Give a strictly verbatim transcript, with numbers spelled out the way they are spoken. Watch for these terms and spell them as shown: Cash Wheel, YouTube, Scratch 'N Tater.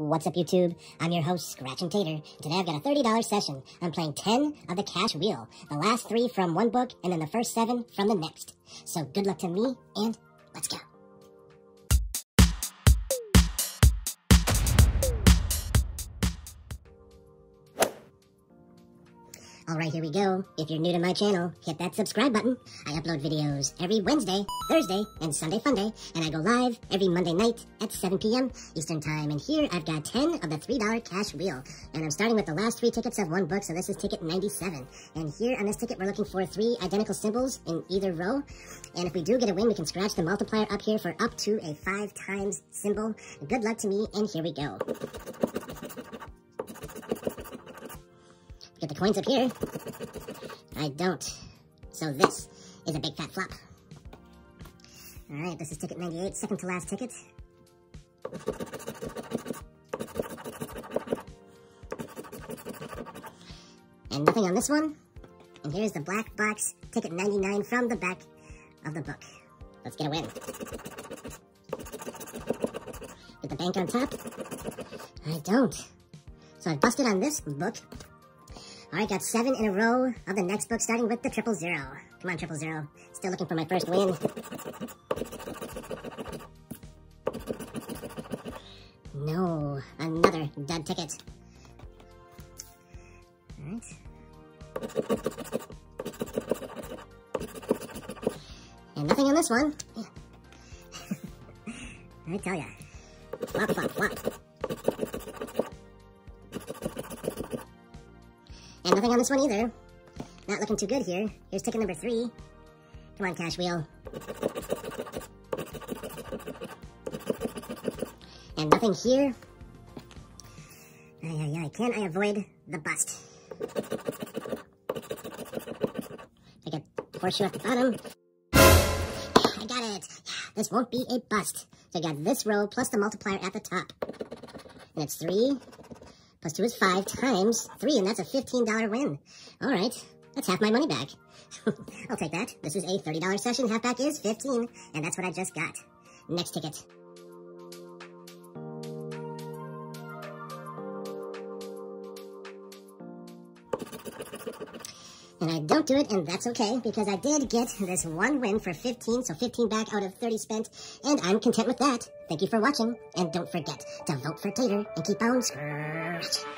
What's up, YouTube? I'm your host, Scratch 'N Tater, and today I've got a thirty dollar session. I'm playing ten of the cash wheel, the last three from one book, and then the first seven from the next. So good luck to me, and let's go. Alright, here we go. If you're new to my channel, hit that subscribe button. I upload videos every Wednesday, Thursday, and Sunday Funday, and I go live every Monday night at seven p m Eastern Time. And here I've got ten of the three dollar cash wheel. And I'm starting with the last three tickets of one book, so this is ticket ninety-seven. And here on this ticket, we're looking for three identical symbols in either row. And if we do get a win, we can scratch the multiplier up here for up to a five times symbol. Good luck to me, and here we go. Get the coins up here. I don't. So this is a big fat flop. All right, this is ticket ninety-eight, second to last ticket. And nothing on this one. And here's the black box, ticket ninety-nine from the back of the book. Let's get a win. Get the bank on top. I don't. So I busted on this book. Alright, got seven in a row of the next book, starting with the triple zero. Come on, triple zero. Still looking for my first win. No, another dud ticket. Alright. And nothing on this one. Yeah. I tell ya. Flop, flop, flop. And nothing on this one either. Not looking too good here. Here's ticket number three. Come on, cash wheel. And nothing here. Ay, ay, ay. Can I avoid the bust? I got a horseshoe at the bottom. I got it. This won't be a bust. So I got this row plus the multiplier at the top. And it's three. Plus two is five times three, and that's a fifteen dollar win. All right, that's half my money back. I'll take that. This is a thirty dollar session. Half back is fifteen, and that's what I just got. Next ticket. And I don't do it, and that's okay, because I did get this one win for fifteen, so fifteen back out of thirty spent, and I'm content with that. Thank you for watching, and don't forget to vote for Tater and keep on scratching.